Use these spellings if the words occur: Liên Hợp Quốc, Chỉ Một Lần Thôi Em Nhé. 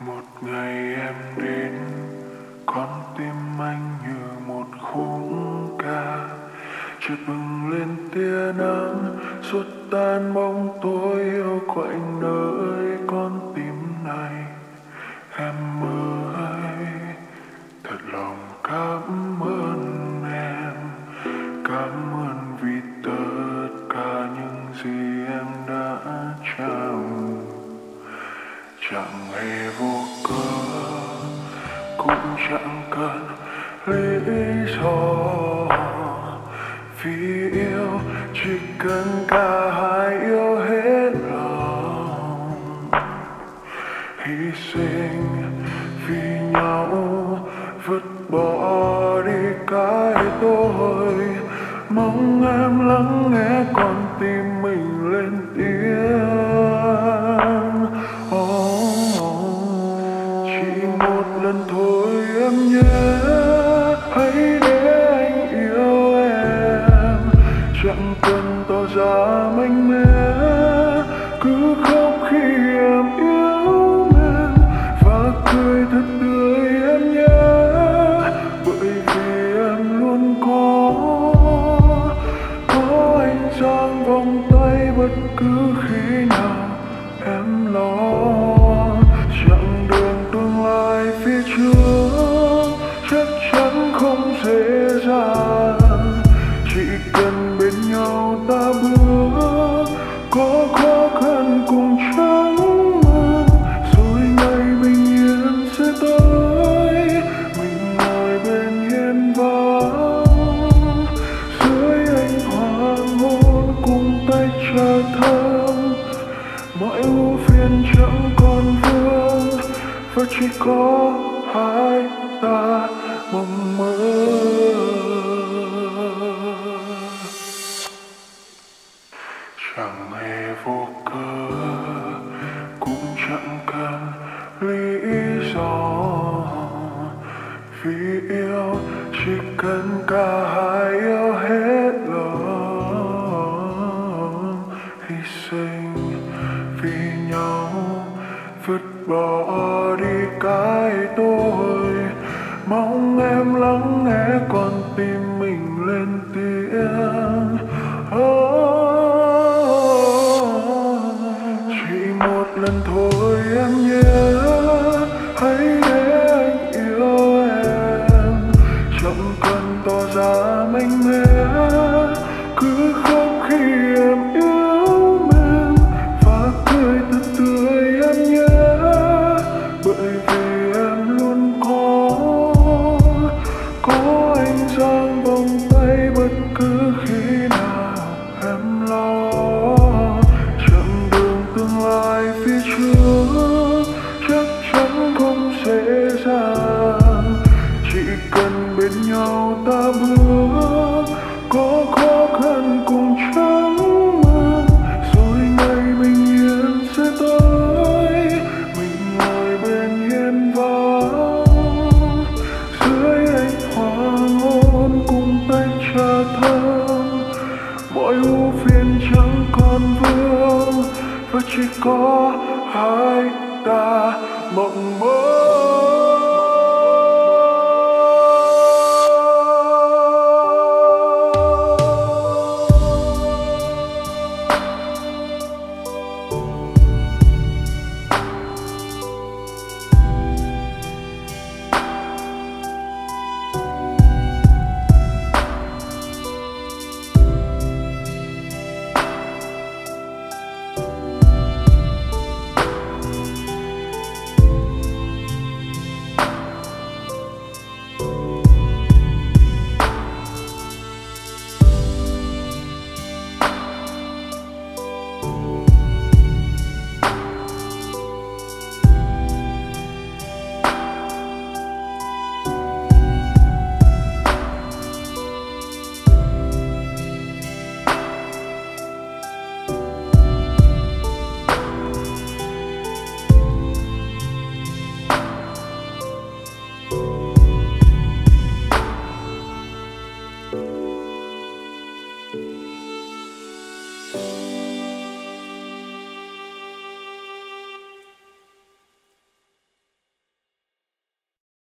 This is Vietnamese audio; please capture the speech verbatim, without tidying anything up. Một ngày em đến, con tim anh như một khúc ca chợt bừng lên tia nắng, suốt tan bóng tối yêu quạnh nơi con tim này. Em ơi, thật lòng cảm ơn em, cảm ơn vì tất cả những gì em đã trao. Chẳng hề vô cớ, cũng chẳng cần lý do, vì yêu chỉ cần cả hai yêu hết lòng, hy sinh vì nhau, vứt bỏ đi cái tôi. Mong em lắng nghe con tim mình lên tiếng. Oh, oh. Chỉ một lần thôi em nhé, hãy để anh yêu em, chẳng cần tỏ ra mạnh mẽ, cứ khóc khi em yêu em và cười thật tươi em nhé, bởi vì em luôn có có anh trong vòng tay bất cứ khi nào em lo. Chặng đường tương lai phía trước chắc chắn không dễ dàng, chỉ cần bên nhau ta bước, có khó khăn cùng chẳng mong, rồi ngày bình yên sẽ tới, mình ngồi bên hiên vắng dưới ánh hoàng hôn, cùng tay trà thơm, mọi ưu phiền chẳng còn vương, và chỉ có hai ta mộng mơ. Chẳng hề vô cớ, cũng chẳng cần lý do, vì yêu chỉ cần cả hai yêu hết lòng, hy sinh vì nhau, vứt bỏ đi cái tôi. Mong em lắng nghe con tim mình lên tiếng. Chỉ một lần thôi em nhé, hãy để anh yêu em, chẳng cần tỏ ra mạnh mẽ, cứ khóc khi em yêu em và cười thật tươi em nhé, bởi vì em luôn có có anh trong vòng tay bất cứ khi nào em lo. Chặng đường tương lai phía trước chắc chắn không dễ dàng, chỉ cần bên nhau ta bước, có khó khăn cùng chẳng mong, rồi ngày bình yên sẽ tới, mình ngồi bên hiên vắng dưới ánh hoàng hôn, cùng tách trà thơm, mọi ưu phiền chẳng còn vương, và chỉ có hai ta mộng mơ.